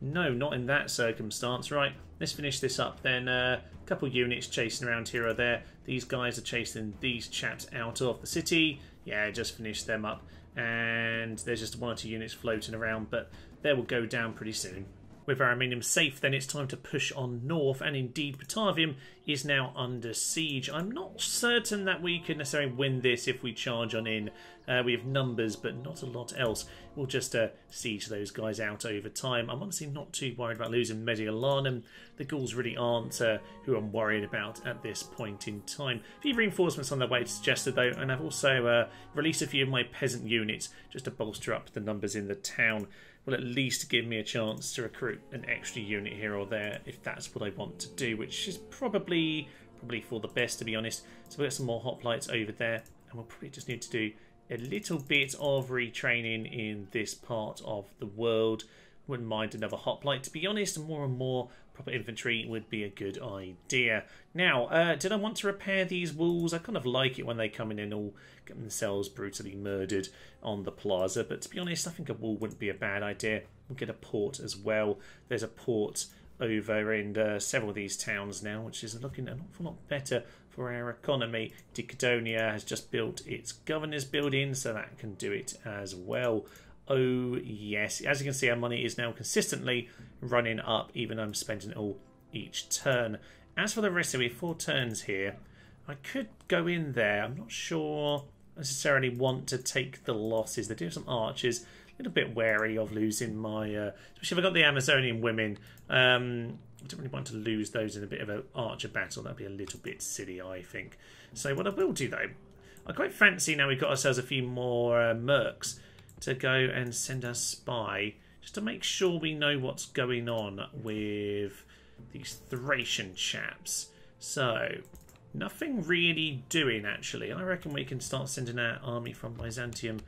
no, not in that circumstance. Right, let's finish this up then. A couple units chasing around here or there. These guys are chasing these chaps out of the city. Yeah, just finish them up. And there's just one or two units floating around, but they will go down pretty soon. With Araminium safe, then it's time to push on north, and indeed Patavium is now under siege. I'm not certain that we can necessarily win this if we charge on in. We have numbers, but not a lot else. We'll just siege those guys out over time. I'm honestly not too worried about losing Mediolanum. The Gauls really aren't who I'm worried about at this point in time. A few reinforcements on their way suggested, though, and I've also released a few of my peasant units just to bolster up the numbers in the town. Will at least give me a chance to recruit an extra unit here or there if that's what I want to do, which is probably for the best, to be honest. So we'll get some more hoplites over there, and we'll probably just need to do a little bit of retraining in this part of the world. Wouldn't mind another hoplite, to be honest. More and more proper infantry would be a good idea. Now, did I want to repair these walls? I kind of like it when they come in and all get themselves brutally murdered on the plaza, but to be honest, I think a wall wouldn't be a bad idea. We'll get a port as well. There's a port over in several of these towns now, which is looking an awful lot better for our economy. Dicodonia has just built its governor's building, so that can do it as well. Oh yes, as you can see, our money is now consistently running up, even though I'm spending it all each turn. As for the rest of it, 4 turns here. I could go in there. I'm not sure I necessarily want to take the losses. They do have some archers. A little bit wary of losing my... especially if I got the Amazonian women. I don't really want to lose those in a bit of an archer battle. That would be a little bit silly, I think. So what I will do, though, I quite fancy now we've got ourselves a few more mercs to go and send our spy, just to make sure we know what's going on with these Thracian chaps. So, nothing really doing, actually. I reckon we can start sending our army from Byzantium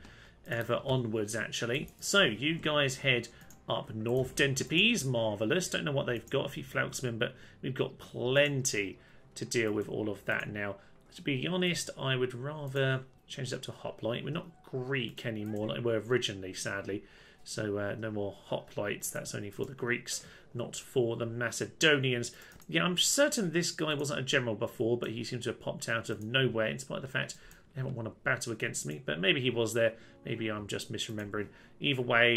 ever onwards, actually. So, you guys head up north. Dentipes, marvellous. Don't know what they've got, a few floutsmen, but we've got plenty to deal with all of that now. To be honest, I would rather change it up to hoplite. We're not Greek anymore like we were originally, sadly. So no more hoplites. That's only for the Greeks, not for the Macedonians. Yeah, I'm certain this guy wasn't a general before, but he seems to have popped out of nowhere, in spite of the fact they haven't won a battle against me. But maybe he was there. Maybe I'm just misremembering. Either way,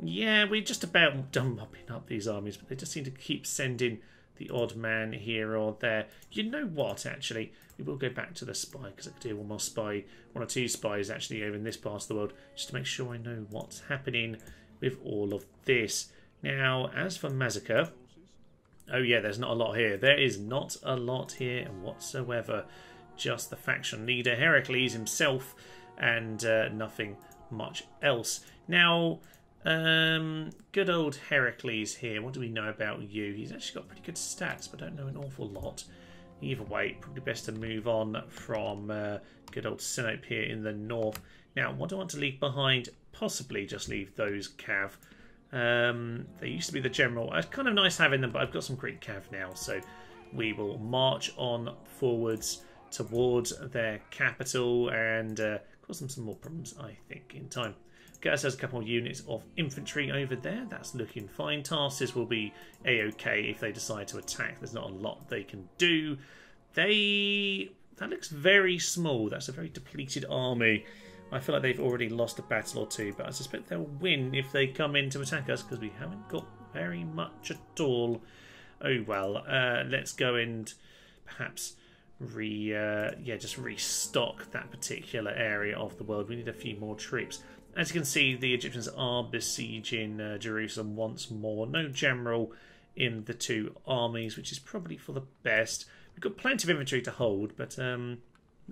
yeah, we're just about done mopping up these armies, but they just seem to keep sending the odd man here or there. You know what, actually? We will go back to the spy, because I could do one more spy, one or two spies, actually, over in this part of the world, just to make sure I know what's happening with all of this. Now, as for Mazaca, oh yeah, there's not a lot here. There is not a lot here whatsoever. Just the faction leader, Heracles himself, and nothing much else. Now... good old Heracles here. What do we know about you? He's actually got pretty good stats, but I don't know an awful lot. Either way, probably best to move on from good old Sinope here in the north. Now, what do I want to leave behind? Possibly just leave those cav. They used to be the general. It's kind of nice having them, but I've got some Greek cav now, so we will march on forwards towards their capital and cause them some more problems, I think, in time. Get ourselves a couple of units of infantry over there. That's looking fine. Tarsus will be a-okay if they decide to attack. There's not a lot they can do. That looks very small. That's a very depleted army. I feel like they've already lost a battle or two, but I suspect they'll win if they come in to attack us because we haven't got very much at all. Oh well. Let's go and perhaps just restock that particular area of the world. We need a few more troops. As you can see, the Egyptians are besieging Jerusalem once more. No general in the two armies, which is probably for the best. We've got plenty of infantry to hold, but not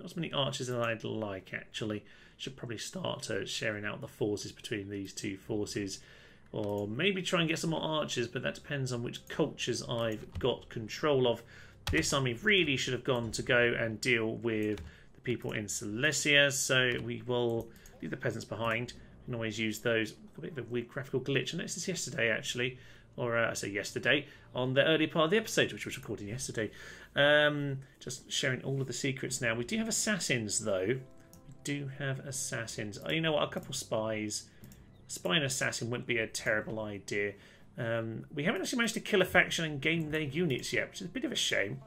as many archers as I'd like, actually. Should probably start sharing out the forces between these two forces. Or maybe try and get some more archers, but that depends on which cultures I've got control of. This army really should have gone to go and deal with the people in Cilicia, so we will... leave the peasants behind. can always use those. A bit of a weird graphical glitch. I noticed this yesterday, actually. Or I say yesterday, on the early part of the episode, which was recorded yesterday. Just sharing all of the secrets now. We do have assassins, though. We do have assassins. Oh, you know what? A couple spies. Spy and assassin wouldn't be a terrible idea. We haven't actually managed to kill a faction and gain their units yet, which is a bit of a shame.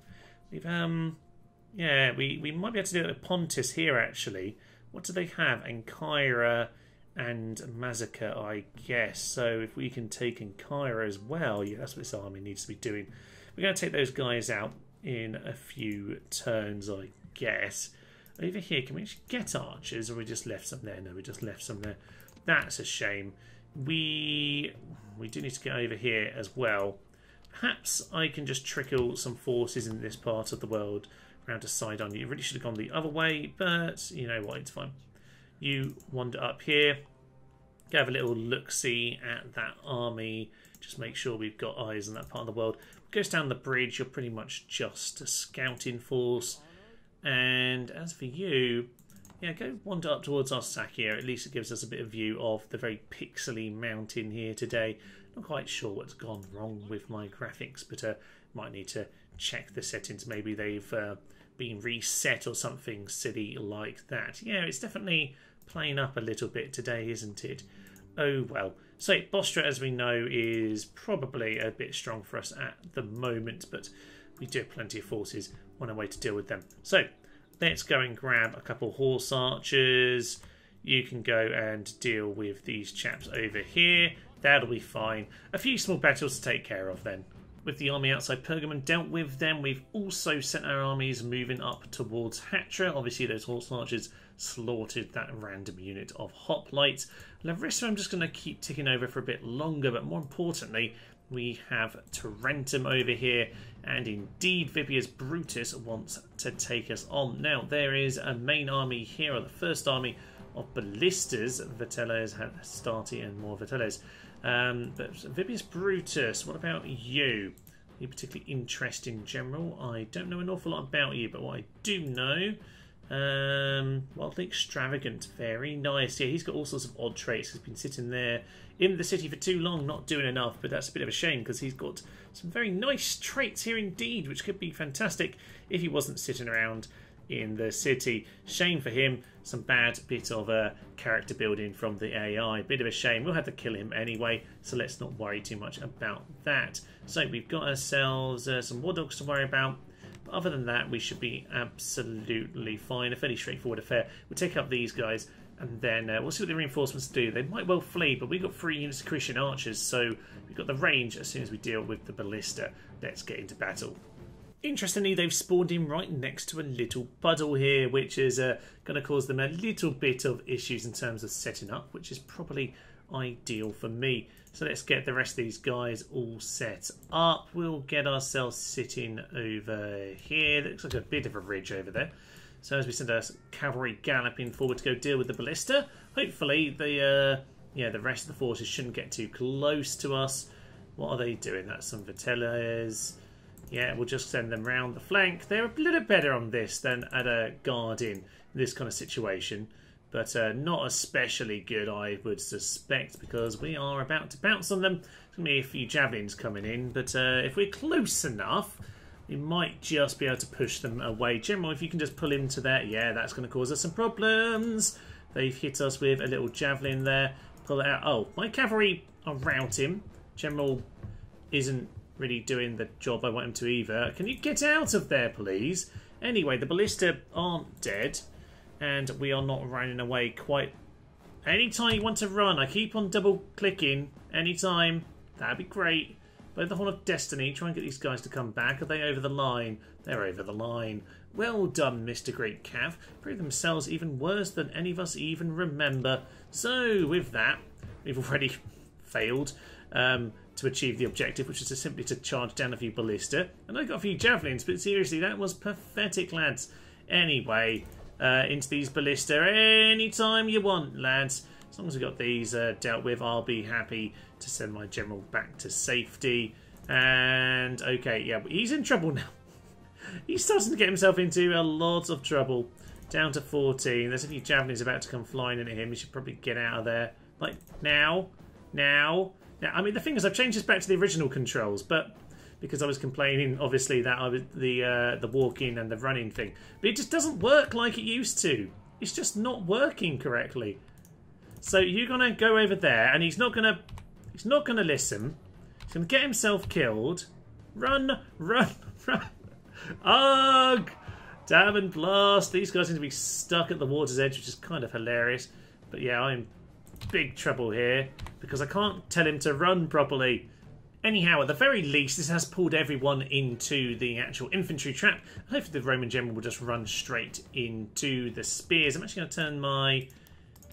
We've, yeah, we might be able to do that with Pontus here, actually. What do they have? Ancyra and Mazaca, I guess. So if we can take Ancyra as well, yeah, that's what this army needs to be doing. We're going to take those guys out in a few turns, I guess. Over here, can we actually get archers, or we just left some there? No, we just left some there. That's a shame. We do need to get over here as well. Perhaps I can just trickle some forces in this part of the world around to Sidon. You really should have gone the other way, but you know what, it's fine. You wander up here, go have a little look-see at that army, just make sure we've got eyes on that part of the world. Goes down the bridge, you're pretty much just a scouting force. And as for you, yeah, go wander up towards our sack here. At least it gives us a bit of view of the very pixely mountain here today. Not quite sure what's gone wrong with my graphics, but might need to check the settings. Maybe they've been reset or something silly like that. Yeah, it's definitely playing up a little bit today, isn't it? Oh well. So Bostra, as we know, is probably a bit strong for us at the moment, but we do have plenty of forces on our way to deal with them. So let's go and grab a couple horse archers. You can go and deal with these chaps over here. That'll be fine. A few small battles to take care of then. With the army outside Pergamon dealt with them, we've also sent our armies moving up towards Hatra. Obviously those horse archers slaughtered that random unit of hoplites. Larissa I'm just going to keep ticking over for a bit longer, but more importantly we have Tarentum over here, and indeed Vibius Brutus wants to take us on. Now there is a main army here, or the first army of ballistas, Vitellos, Hastati and more Vitellos. But Vibius Brutus, what about you? Are you particularly interesting, General? I don't know an awful lot about you, but what I do know... wildly extravagant, very nice. Yeah, he's got all sorts of odd traits. He's been sitting there in the city for too long, not doing enough, but that's a bit of a shame because he's got some very nice traits here indeed, which could be fantastic if he wasn't sitting around in the city. Shame for him. Some bad bit of character building from the AI. Bit of a shame. We'll have to kill him anyway, so let's not worry too much about that. So we've got ourselves some war dogs to worry about, but other than that we should be absolutely fine. A fairly straightforward affair. We'll take up these guys and then we'll see what the reinforcements do. They might well flee, but we've got 3 units of Cretan archers, so we've got the range as soon as we deal with the ballista. Let's get into battle. Interestingly, they've spawned in right next to a little puddle here, which is going to cause them a little bit of issues in terms of setting up, which is probably ideal for me. So let's get the rest of these guys all set up. We'll get ourselves sitting over here. That looks like a bit of a ridge over there. So as we send our cavalry galloping forward to go deal with the ballista, hopefully the rest of the forces shouldn't get too close to us. What are they doing? That's some Vitellas. Yeah, we'll just send them round the flank. They're a little better on this than at a guard in this kind of situation. But not especially good, I would suspect, because we are about to bounce on them. There's going to be a few javelins coming in, but if we're close enough, we might just be able to push them away. General, if you can just pull into there, yeah, that's going to cause us some problems. They've hit us with a little javelin there. Pull it out. Oh, my cavalry are routing. General isn't really doing the job I want him to either. Can you get out of there, please? Anyway, the ballista aren't dead, and we are not running away quite. Anytime you want to run, I keep on double-clicking. Anytime. That'd be great. By the Horn of Destiny, try and get these guys to come back. Are they over the line? They're over the line. Well done, Mr. Great Cav. Prove themselves even worse than any of us even remember. So, with that, we've already failed. To achieve the objective, which is just simply to charge down a few ballista. And I got a few javelins, but seriously, that was pathetic, lads. Anyway, into these ballista anytime you want, lads. As long as we got these dealt with, I'll be happy to send my general back to safety. And, okay, yeah, but he's in trouble now. He's starting to get himself into a lot of trouble. Down to 14. There's a few javelins about to come flying into him. He should probably get out of there. Like, now. I mean, the thing is, I've changed this back to the original controls, but because I was complaining, obviously, that I was the walking and the running thing. But it just doesn't work like it used to. It's just not working correctly. So you're gonna go over there, and he's not gonna listen. He's gonna get himself killed. Run, run, run. Ugh! Damn and blast. These guys seem to be stuck at the water's edge, which is kind of hilarious. But yeah, I'm in big trouble here because I can't tell him to run properly. Anyhow, at the very least, this has pulled everyone into the actual infantry trap. Hopefully the Roman general will just run straight into the spears. I'm actually going to turn my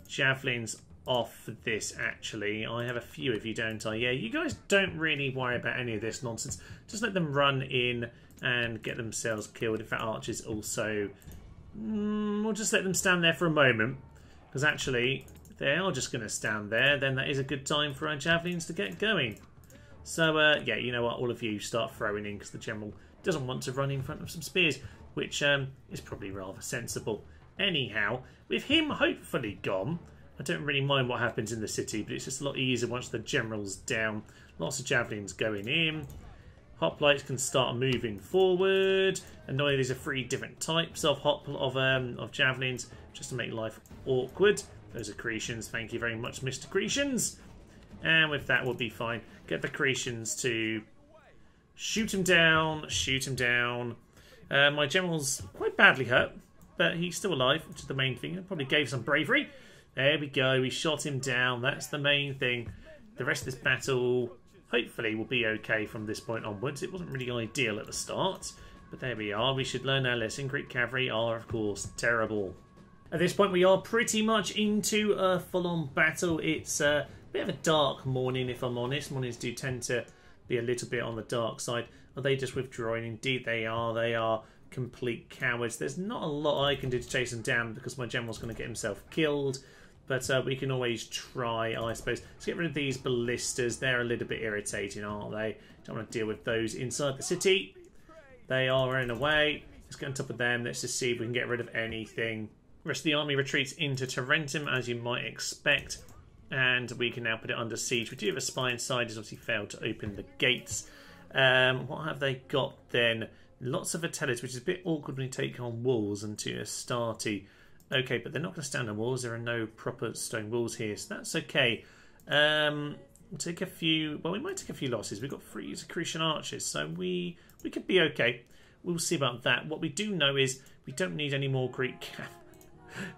javelins off for this, actually. I have a few of you, don't I? Yeah, you guys don't really worry about any of this nonsense. Just let them run in and get themselves killed. In fact, archers also... we'll just let them stand there for a moment. Because actually, they are just going to stand there. Then that is a good time for our javelins to get going. So, yeah, you know what? All of you start throwing in because the general doesn't want to run in front of some spears, which is probably rather sensible. Anyhow, with him hopefully gone, I don't really mind what happens in the city, but it's just a lot easier once the general's down. Lots of javelins going in. Hoplites can start moving forward. And now these are three different types of javelins, just to make life awkward. Those are Cretians. Thank you very much, Mr. Cretians. And with that, we'll be fine. Get the Cretians to shoot him down, shoot him down. My general's quite badly hurt, but he's still alive, which is the main thing. It probably gave some bravery. There we go. We shot him down. That's the main thing. The rest of this battle, hopefully, will be okay from this point onwards. It wasn't really ideal at the start, but there we are. We should learn our lesson. Greek cavalry are, of course, terrible. At this point, we are pretty much into a full-on battle. It's... bit of a dark morning, if I'm honest. Mornings do tend to be a little bit on the dark side. Are they just withdrawing? Indeed they are. They are complete cowards. There's not a lot I can do to chase them down because my general's going to get himself killed. But we can always try, I suppose. Let's get rid of these ballistas. They're a little bit irritating, aren't they? Don't want to deal with those inside the city. They are running away. Let's get on top of them. Let's just see if we can get rid of anything. The rest of the army retreats into Tarentum, as you might expect. And we can now put it under siege. We do have a spy inside. He's obviously failed to open the gates. What have they got then? Lots of Vitellas, which is a bit awkward when you take on walls into Astarte. Okay, but they're not going to stand on walls. There are no proper stone walls here, so that's okay. We'll take a few... Well, we might take a few losses. We've got three Cretan archers, so we could be okay. We'll see about that. What we do know is we don't need any more Greek cavalry.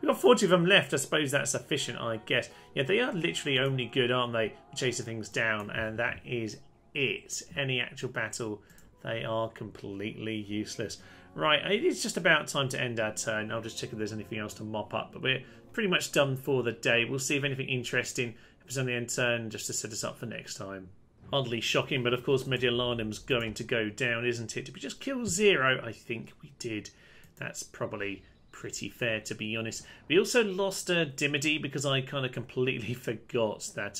We've got 40 of them left. I suppose that's sufficient, I guess. Yeah, they are literally only good, aren't they? Chasing things down, and that is it. Any actual battle, they are completely useless. Right, it is just about time to end our turn. I'll just check if there's anything else to mop up, but we're pretty much done for the day. We'll see if anything interesting happens on the end turn just to set us up for next time. Hardly shocking, but of course Mediolanum's going to go down, isn't it? Did we just kill 0? I think we did. That's probably... pretty fair, to be honest. We also lost Dimity because I kind of completely forgot that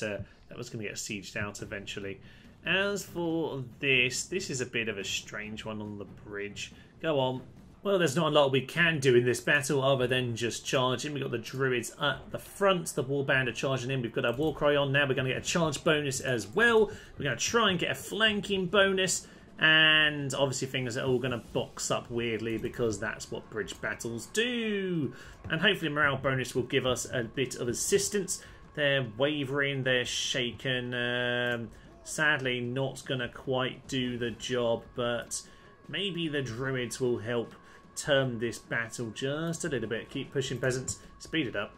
that was going to get sieged out eventually. As for this, this is a bit of a strange one on the bridge. Go on. Well, there's not a lot we can do in this battle other than just charge in. We've got the Druids at the front. The Warband are charging in. We've got our Warcry on now. We're going to get a charge bonus as well. We're going to try and get a flanking bonus. And obviously things are all going to box up weirdly because that's what bridge battles do. And hopefully morale bonus will give us a bit of assistance. They're wavering, they're shaken. Sadly not going to quite do the job, but maybe the Druids will help turn this battle just a little bit. Keep pushing, peasants. Speed it up.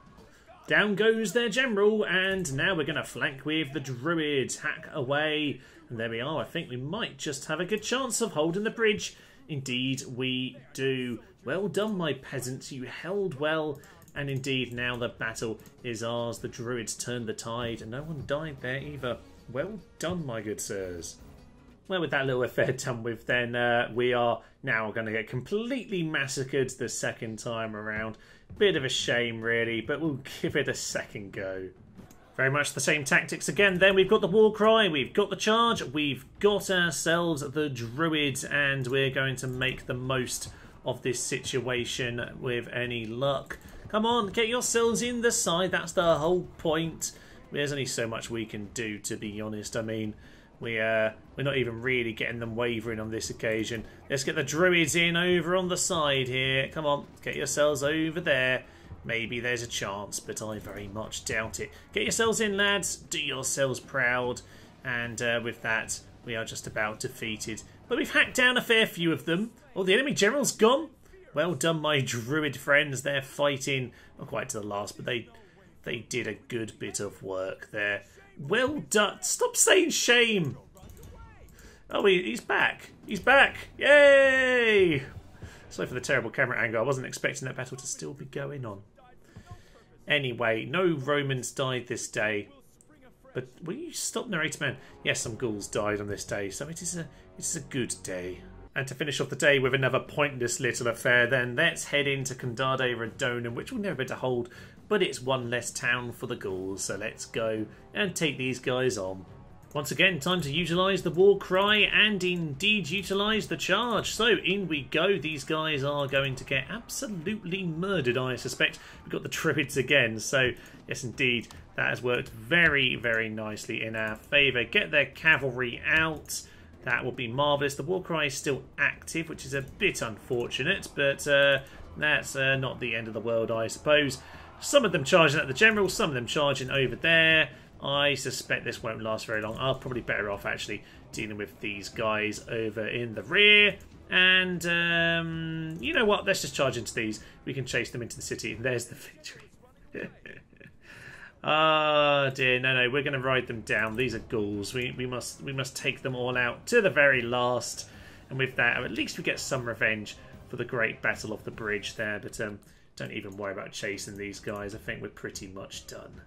Down goes their general, and now we're going to flank with the Druids. Hack away. And there we are. I think we might just have a good chance of holding the bridge. Indeed, we do. Well done, my peasants. You held well. And indeed, now the battle is ours. The Druids turned the tide, and no one died there either. Well done, my good sirs. Well, with that little affair done with, then we are now going to get completely massacred the second time around. Bit of a shame, really, but we'll give it a second go. Very much the same tactics again. Then we've got the war cry, we've got the charge, we've got ourselves the Druids, and we're going to make the most of this situation with any luck. Come on, get yourselves in the side. That's the whole point. There's only so much we can do, to be honest. I mean, we're not even really getting them wavering on this occasion. Let's get the Druids in over on the side here. Come on, get yourselves over there. Maybe there's a chance, but I very much doubt it. Get yourselves in, lads. Do yourselves proud. And with that, we are just about defeated. But we've hacked down a fair few of them. Oh, the enemy general's gone. Well done, my Druid friends. They're fighting, not quite to the last, but they did a good bit of work there. Well done. Stop saying shame. Oh, he's back. He's back. Yay! Sorry for the terrible camera angle. I wasn't expecting that battle to still be going on. Anyway, no Romans died this day. But will you stop, narrator man? Yes, some Gauls died on this day, so it is a good day. And to finish off the day with another pointless little affair, then let's head into Condade Redonum, which we'll never be able to hold, but it's one less town for the Gauls, so let's go and take these guys on. Once again, time to utilise the war cry and indeed utilise the charge. So in we go. These guys are going to get absolutely murdered, I suspect. We've got the Druids again. So yes, indeed, that has worked very, very nicely in our favour. Get their cavalry out. That will be marvellous. The war cry is still active, which is a bit unfortunate, but that's not the end of the world, I suppose. Some of them charging at the general, some of them charging over there. I suspect this won't last very long. I'll probably better off actually dealing with these guys over in the rear. And you know what? Let's just charge into these. We can chase them into the city. And there's the victory. Ah, oh, dear. No. We're going to ride them down. These are Gauls. We must take them all out to the very last. And with that, at least we get some revenge for the great battle of the bridge there. But don't even worry about chasing these guys. I think we're pretty much done.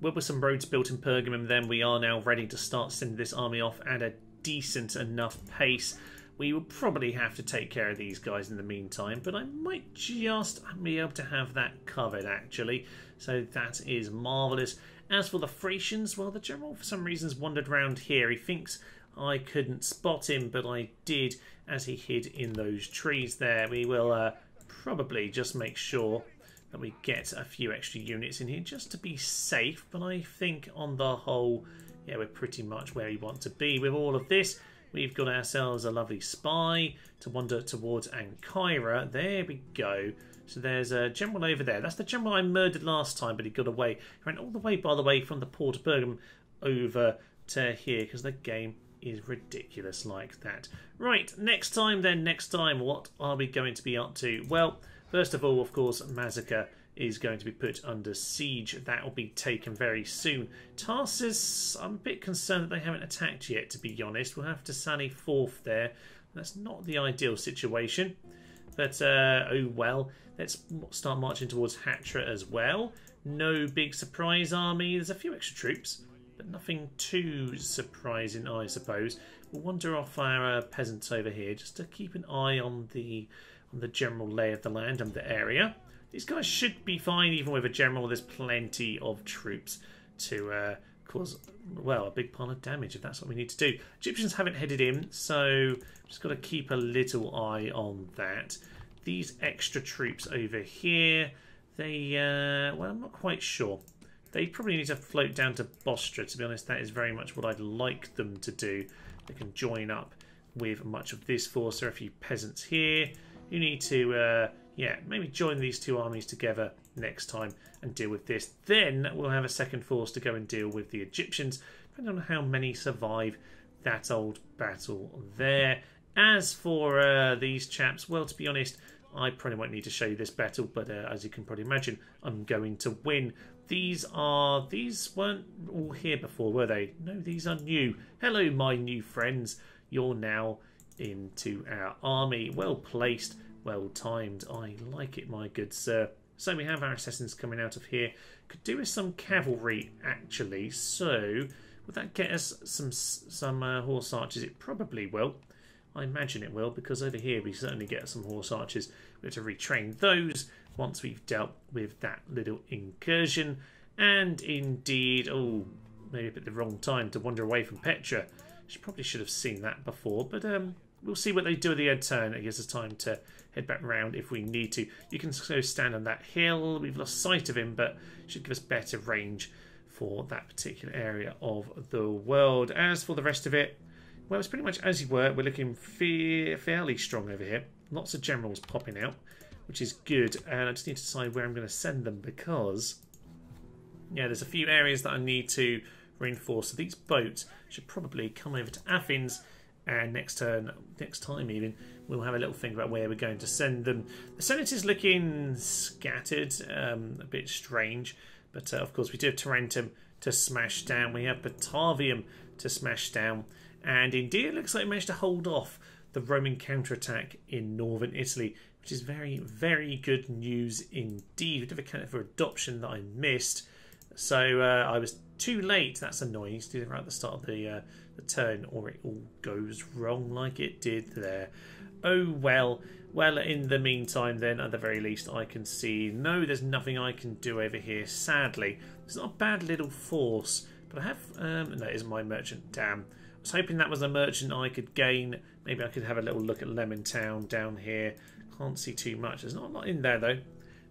Well, with some roads built in Pergamum, then we are now ready to start sending this army off at a decent enough pace. We will probably have to take care of these guys in the meantime, but I might just be able to have that covered, actually. So that is marvellous. As for the Thracians, well, the general, for some reasons, wandered round here. He thinks I couldn't spot him, but I did, as he hid in those trees there. We will probably just make sure that we get a few extra units in here just to be safe, but I think on the whole, yeah, we're pretty much where we want to be with all of this. We've got ourselves a lovely spy to wander towards Ancyra. There we go. So there's a general over there. That's the general I murdered last time, but he got away. He ran all the way, by the way, from the port of Pergamum over to here because the game is ridiculous like that. Right, next time then, next time, what are we going to be up to? Well, first of all, of course, Mazaca is going to be put under siege. That will be taken very soon. Tarsus, I'm a bit concerned that they haven't attacked yet, to be honest. We'll have to sally forth there. That's not the ideal situation. But, oh well. Let's start marching towards Hatra as well. No big surprise army. There's a few extra troops, but nothing too surprising, I suppose. We'll wander off our peasants over here just to keep an eye on the general lay of the land and the area. These guys should be fine even with a general. There's plenty of troops to cause, well, a big pile of damage if that's what we need to do. Egyptians haven't headed in, so just got to keep a little eye on that. These extra troops over here, they, well, I'm not quite sure. They probably need to float down to Bostra, to be honest. That is very much what I'd like them to do. They can join up with much of this force. There are a few peasants here. You need to, yeah, maybe join these two armies together next time and deal with this. Then we'll have a second force to go and deal with the Egyptians, depending on how many survive that old battle there. As for these chaps, well, to be honest, I probably won't need to show you this battle, but as you can probably imagine, I'm going to win. These weren't all here before, were they? No, these are new. Hello, my new friends. You're now into our army. Well placed, well timed. I like it, my good sir. So we have our assassins coming out of here. Could do with some cavalry, actually. So would that get us some horse archers? It probably will. I imagine it will, because over here we certainly get some horse archers. We have to retrain those once we've dealt with that little incursion. And indeed, oh, maybe a bit the wrong time to wander away from Petra. She probably should have seen that before, but we'll see what they do at the end turn. It gives us time to head back round if we need to. You can go stand on that hill. We've lost sight of him, but should give us better range for that particular area of the world. As for the rest of it, well, it's pretty much as you were. We're looking fairly strong over here. Lots of generals popping out, which is good. And I just need to decide where I'm going to send them, because yeah, there's a few areas that I need to reinforce. So these boats should probably come over to Athens, and next time even, we'll have a little think about where we're going to send them. The Senate is looking scattered, a bit strange, but of course we do have Tarentum to smash down. We have Patavium to smash down, and indeed it looks like we managed to hold off the Roman counterattack in northern Italy, which is very, very good news indeed. We did have a candidate for adoption that I missed, so I was too late. That's annoying. To do it right at the start of the turn, or it all goes wrong like it did there. Oh well. Well, in the meantime then, at the very least, I can see no, there's nothing I can do over here, sadly. It's not a bad little force, but I have... no, it isn't my merchant. Damn. I was hoping that was a merchant I could gain. Maybe I could have a little look at Lemon Town down here. Can't see too much. There's not a lot in there, though.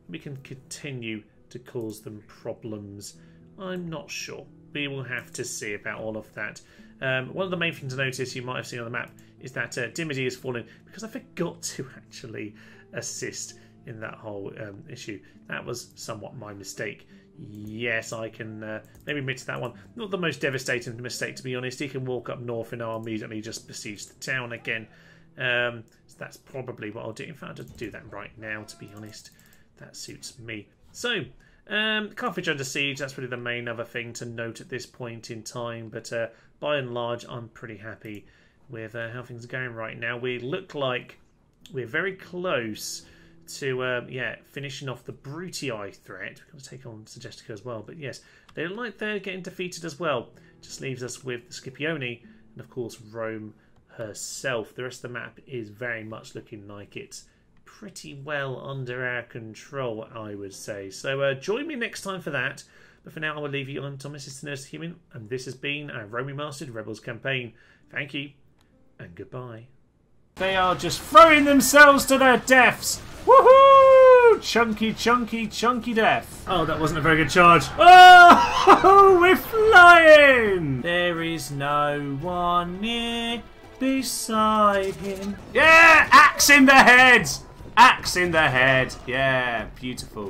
We can continue to cause them problems. I'm not sure. We will have to see about all of that. One of the main things to notice, you might have seen on the map, is that Dimity has fallen, because I forgot to actually assist in that whole issue. That was somewhat my mistake. Yes, I can maybe admit to that one. Not the most devastating mistake, to be honest. He can walk up north and I'll immediately just besiege the town again. So that's probably what I'll do. In fact, I'll just do that right now, to be honest. That suits me. So... Carthage under siege, that's really the main other thing to note at this point in time, but by and large I'm pretty happy with how things are going right now. We look like we're very close to yeah, finishing off the Brutii threat. We're going to take on Segestica as well, but yes, they look like they're getting defeated as well. Just leaves us with the Scipioni and of course Rome herself. The rest of the map is very much looking like it's pretty well under our control, I would say. So join me next time for that. But for now, I will leave you. I'm Thomas, it's the Nerd is to Human, and this has been our Roman Mastered Rebels campaign. Thank you, and goodbye. They are just throwing themselves to their deaths. Woohoo! Chunky, chunky, chunky death. Oh, that wasn't a very good charge. Oh, we're flying! There is no one near beside him. Yeah, axe in the head! Axe in the head. Yeah, beautiful.